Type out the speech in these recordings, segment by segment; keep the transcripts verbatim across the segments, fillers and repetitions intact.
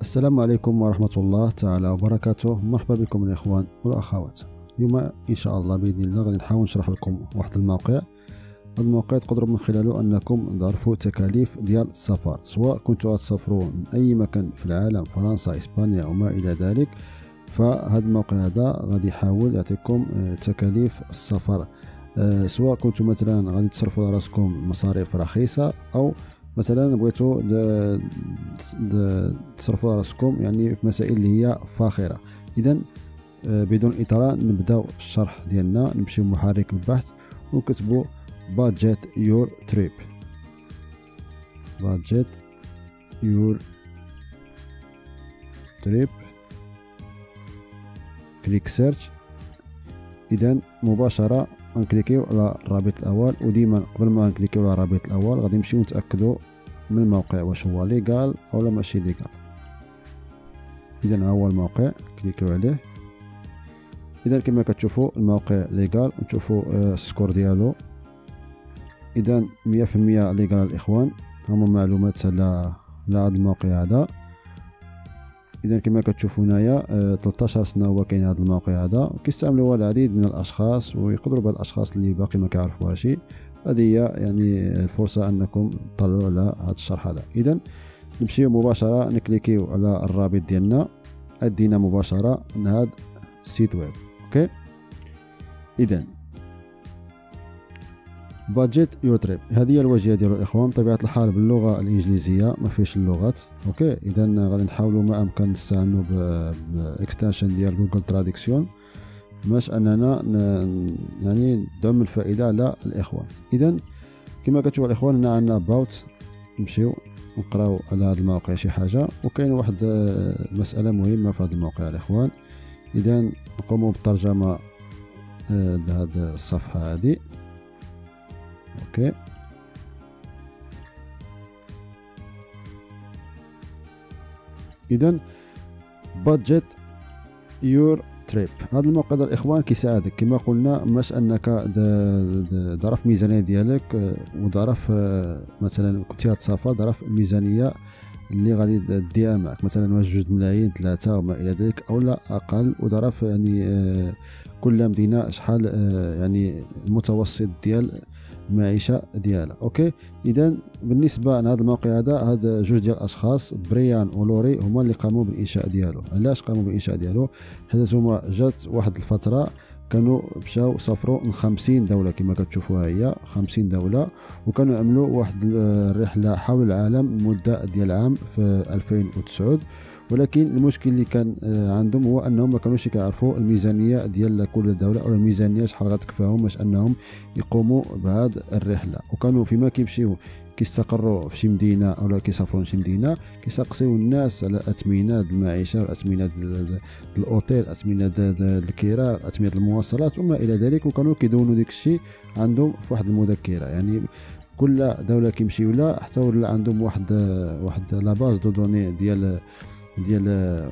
السلام عليكم ورحمة الله تعالى وبركاته. مرحبا بكم الإخوان والأخوات. اليوم إن شاء الله بإذن الله غادي نحاول نشرح لكم واحد الموقع. هاد الموقع تقدروا من خلاله أنكم تعرفوا التكاليف ديال السفر، سواء كنتوا تسافروا من أي مكان في العالم، فرنسا، إسبانيا وما إلى ذلك. فهاد الموقع هذا غادي يحاول يعطيكم تكاليف السفر، سواء كنتوا مثلا غادي تصرفوا على راسكم مصاريف رخيصة، أو مثلا بغيتوا تصرفوا على راسكم يعني في مسائل اللي هي فاخرة. إذن بدون إطالة نبداو الشرح ديالنا. نمشيو محرك البحث ونكتبوا Budget Your Trip. Budget Your Trip. كليك سيرش. إذن مباشرة نكليكيو على الرابط الاول، وديما قبل ما نكليكيو على الرابط الاول غادي نمشيو نتاكدوا من الموقع واش هو ليغال اولا ماشي ليغال. اذا ها هو الموقع، كليكيو عليه. اذا كما كتشوفوا الموقع ليغال، نشوفوا السكور ديالو. اذا مية بالمية ليغال الاخوان، هما معلومات على على هذا الموقع هذا. اذا كما كتشوفوا هنايا ثلاثة عشر سنه هو كاين هذا الموقع هذا، كيستعملوه العديد من الاشخاص، ويقدروا بهاد الاشخاص اللي باقي ما كيعرفوها شي. هذه هي يعني الفرصه انكم تطلعوا على هذا الشرح هذا. اذا نمشيو مباشره نكليكيو على الرابط ديالنا، ادينا مباشره لهذا السيت ويب. اوكي، اذا بادجيت يور تريب، هذه هي الواجهه ديالو الاخوان. بطبيعه الحال باللغه الانجليزيه، ما فيهش اللغات. اوكي، اذا غادي نحاولوا ما امكن نستعانوا بالاكستنشن ديال جوجل تراديكسيون، باش اننا يعني ندعم الفائده على الاخوان. اذا كما كتشوفوا الاخوان هنا عندنا اباوت، نمشيو نقراو على هذا الموقع شي حاجه. وكاين واحد المساله مهمه في هذا الموقع الاخوان. اذا نقوموا بالترجمه لهذه الصفحه هذه. اوكي، اذا بادجيت يور تريب، هذا الموقع ديال الاخوان كيساعدك كما قلنا، باش انك ظرف الميزانيه ديالك، وظرف مثلا كنتي غتسافر ظرف الميزانيه اللي غادي ديها معك، مثلا واش جوج ملايين ثلاثه وما الى ذلك او لا اقل، وظرف يعني كل مدينه شحال يعني المتوسط ديال المعيشه ديالها. اوكي، اذا بالنسبه لهذا الموقع هذا، هاد جوج ديال الاشخاص بريان ولوري هما اللي قاموا بالانشاء ديالو. علاش قاموا بالانشاء ديالو؟ حيت هما جات واحد الفتره كانوا مشاو سافروا من خمسين دوله كما كتشوفوها هي خمسين دوله، وكانوا عملوا واحد الرحله حول العالم لمده ديال عام في ألفين وتسعة، ولكن المشكل اللي كان عندهم هو انهم ما كانوش كيعرفوا الميزانيه ديال كل دوله، او الميزانيه شحال غتكفاهم باش انهم يقوموا بهذه الرحله. وكانوا فيما كيمشيو كيستقروا في شي مدينه اولا كيسافروا لشي مدينه، كيسقسيو الناس على اثمنه المعيشه، الاثمنه الاوتيل، اثمنه الكراء، اثمنه المواصلات وما الى ذلك. وكانوا كيدونوا داك الشيء عندهم في واحد المذكره، يعني كل دوله كيمشيو لها حتى ولا عندهم واحد واحد لاباز دو دوني ديال ديال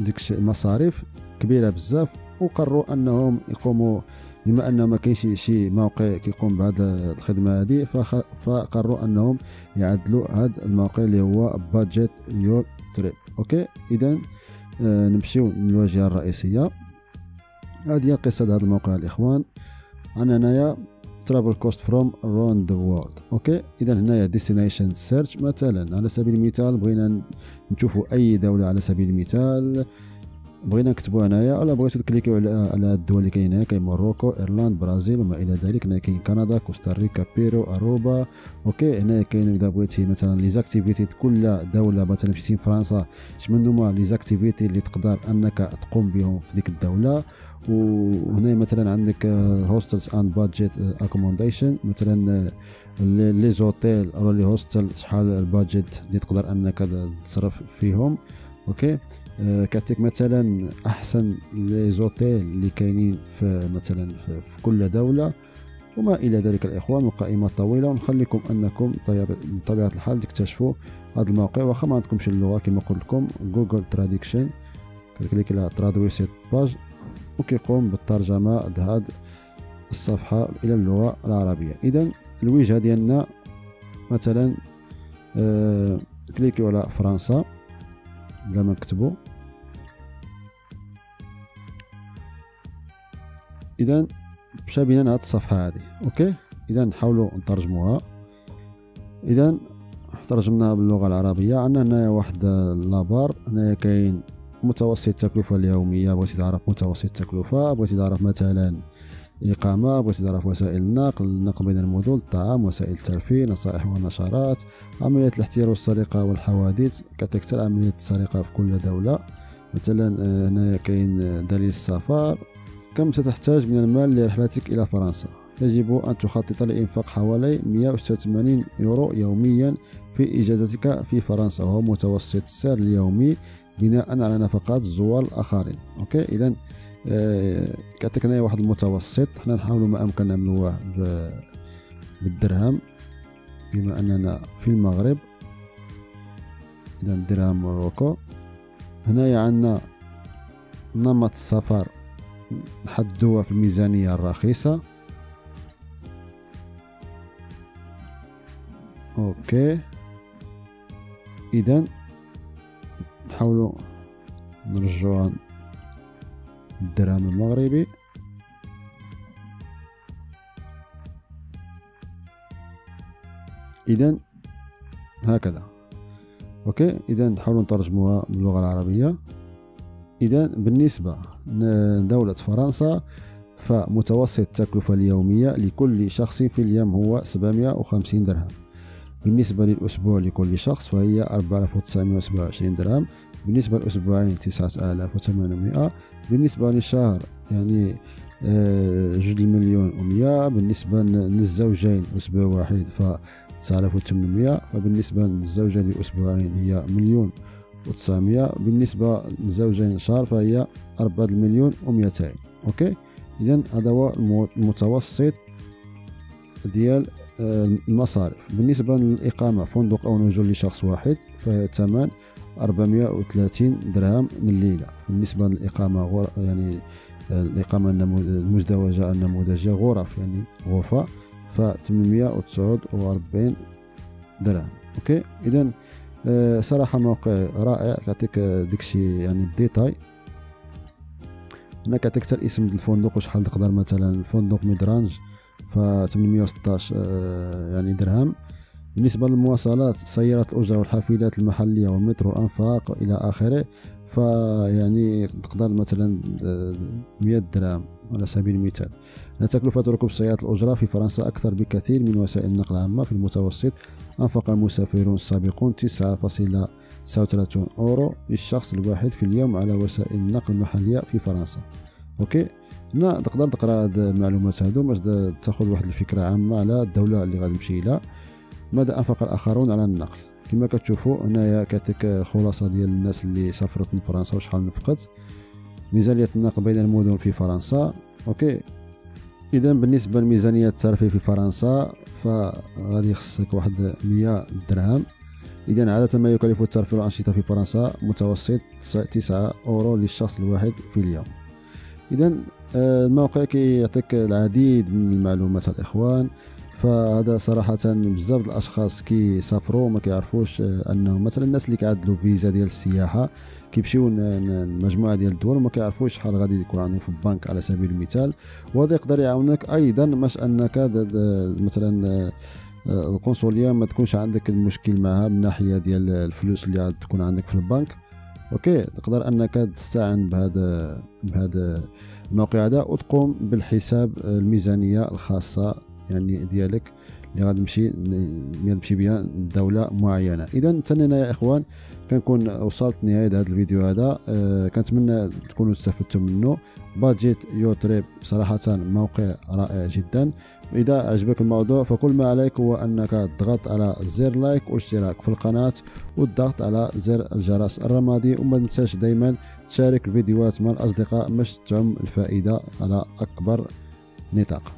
ديك المصاريف كبيره بزاف. وقرروا انهم يقوموا، بما ان ما كاينش شي موقع كيقوم بهذا الخدمه هذه، فقرروا انهم يعدلوا هذا الموقع اللي هو بادجيت يور تريب. اوكي، اذا آه نمشيو للواجهه الرئيسيه. هذه هي القصه ديال هذا الموقع الاخوان. انا هنايا ترافل كوست فروم اراوند ذا وورلد. اوكي، اذا هنايا ديستينيشن سيرش، مثلا على سبيل المثال بغينا نشوفوا اي دوله على سبيل المثال، بغينا نكتبوا هنايا ولا بغيتو تكليكيو على على الدول اللي كاينه هنا. كاين موروكو، ايرلاند، برازيل وما الى ذلك. هنا كاين كندا، كوستاريكا، بيرو، اروبا. اوكي، هنا كاين اذا بغيتي مثلا لي زاكتيفيتي كل دوله، مثلا مشيتي فرنسا شمن هما لي زاكتيفيتي اللي تقدر انك تقوم بهم في ديك الدوله. وهنا مثلا عندك هوستلز اند بادجيت اكوموديشن، مثلا لي زوتيل او لي هوستل شحال البادجيت اللي تقدر انك تصرف فيهم. اوكي، آه كاتيك مثلا احسن لي زوتيل اللي كاينين في مثلا في, في كل دوله وما الى ذلك الاخوان. والقائمه طويله، ونخليكم انكم بطبيعه الحال تكتشفوا هذا الموقع واخا ما عندكمش اللغه. كما قلت لكم جوجل تراديكشن، كليك على ترادوي سيت باج وكيقوم بالترجمه لهاد الصفحه الى اللغه العربيه. اذا الوجهه ديالنا مثلا آه كليكيو على فرنسا. بلا ما نكتبو. اذا مشا بينا هاد الصفحه هادي. اوكي اذا نحاولو نترجموها. اذا ترجمناها باللغه العربيه. عندنا هنايا واحد لابار، هنايا كاين متوسط التكلفه اليوميه، بغيتي تعرف متوسط التكلفه، بغيتي تعرف مثلا اقامه، بغيتي تعرف وسائل النقل، النقل بين المدن، الطعام، وسائل الترفيه، نصائح ونشرات، عمليه الاحتيال والسرقه والحوادث، كتعطيك حتى عمليه السرقه في كل دوله. مثلا هنايا كاين دليل السفر، كم ستحتاج من المال لرحلتك الى فرنسا، يجب ان تخطط لانفاق حوالي مئة وستة وثمانين يورو يوميا في اجازتك في فرنسا، وهو متوسط السعر اليومي بناء على نفقات الزوار الاخرين. اوكي اذا آه كيعطيك هنايا واحد المتوسط، حنا نحاولوا ما امكن نعملوه بالدرهم بما اننا في المغرب. اذا درهم مروكو. هنايا عندنا نمط السفر نحدوها في الميزانيه الرخيصه. اوكي اذا نحاولوا نرجعوها الدرهم المغربي. اذا هكذا. اوكي اذا نحاولوا نترجموها باللغه العربيه. اذا بالنسبه لدوله فرنسا فمتوسط التكلفه اليوميه لكل شخص في اليوم هو سبعمئة وخمسين درهم، بالنسبة للأسبوع لكل شخص فهي أربعة آلاف وتسعمئة وسبعة وعشرين درهم، بالنسبة للأسبوعين تسعة آلاف وثمانمئة، بالنسبة للشهر يعني جوج المليون ومية، بالنسبة للزوجين أسبوع واحد ف تسعة آلاف وثمانمئة، فبالنسبة للزوجين لأسبوعين هي مليون وتسعمئة، بالنسبة للزوجين شهر فهي أربعة المليون ومئتين. أوكي إذا هذا هو المتوسط ديال المصاريف. بالنسبة للإقامة فندق أو نزول لشخص واحد فثمن أربعمئة وثلاثين درهم لليلة، بالنسبة للإقامة غر... يعني الإقامة المزدوجة النموذجية غرف يعني غرفة ف ثمانمئة وتسعة وأربعين درهم. أوكي إذا صراحة موقع رائع، كيعطيك داكشي يعني بديتاي. هنا كيعطيك حتى الاسم ديال الفندق وشحال تقدر، مثلا فندق ميدرانج ف ثمانمئة وستة عشر يعني درهم. بالنسبه للمواصلات سيارات الاجره والحافلات المحليه والمترو والانفاق الى اخره ف يعني تقدر مثلا مئة درهم على سبيل المثال. تكلفه ركوب سيارات الاجره في فرنسا اكثر بكثير من وسائل النقل العامه، في المتوسط انفق المسافرون السابقون تسعة فاصلة تسعة وثلاثين اورو للشخص الواحد في اليوم على وسائل النقل المحليه في فرنسا. اوكي هنا تقدر تقرا هاد المعلومات هادو باش تاخذ واحد الفكره عامه على الدوله اللي غادي تمشي لها. ماذا انفق الاخرون على النقل؟ كما كتشوفوا هنايا كيعطيك خلاصه ديال الناس اللي سافرت من فرنسا وشحال نفقت، ميزانيه النقل بين المدن في فرنسا. اوكي اذا بالنسبه لميزانيه الترفيه في فرنسا فغادي يخصك واحد مئة درهم. اذا عاده ما يكلف الترفيه والانشطه في فرنسا متوسط تسعة اورو للشخص الواحد في اليوم. اذا الموقع كيعطيك العديد من المعلومات الاخوان، فهذا صراحه بزاف د الاشخاص كيسافروا ما كيعرفوش انهم مثلا الناس اللي كيعادلوا فيزا ديال السياحه كيمشيو لمجموعه ديال الدول وما كيعرفوش شحال غادي يكون عندهم في البنك على سبيل المثال. وهذا يقدر يعاونك ايضا باش انك مثلا القنصليه ما تكونش عندك المشكل معها من ناحيه ديال الفلوس اللي غادي تكون عندك في البنك. اوكي تقدر انك تستعن بهذا بهذا الموقع هذا وتقوم بالحساب الميزانيه الخاصه يعني ديالك اللي غادي تمشي تمشي بها لدوله معينه. اذا تنينا يا اخوان كنكون وصلت لنهايه هذا الفيديو هذا، أه كنتمنى تكونوا استفدتوا منه. بادجيت يور تريب صراحه موقع رائع جدا. اذا عجبك الموضوع فكل ما عليك هو انك تضغط على زر لايك والاشتراك في القناه والضغط على زر الجرس الرمادي، وما تنساش دائما تشارك الفيديوهات مع الاصدقاء باش تعم الفائده على اكبر نطاق.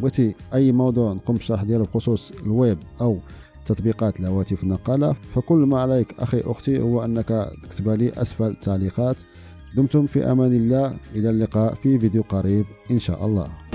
بغيتي اي موضوع نقوم بالشرح ديالو بخصوص الويب او تطبيقات الهواتف النقاله فكل ما عليك اخي اختي هو انك تكتب لي اسفل التعليقات. دمتم في امان الله، الى اللقاء في فيديو قريب ان شاء الله.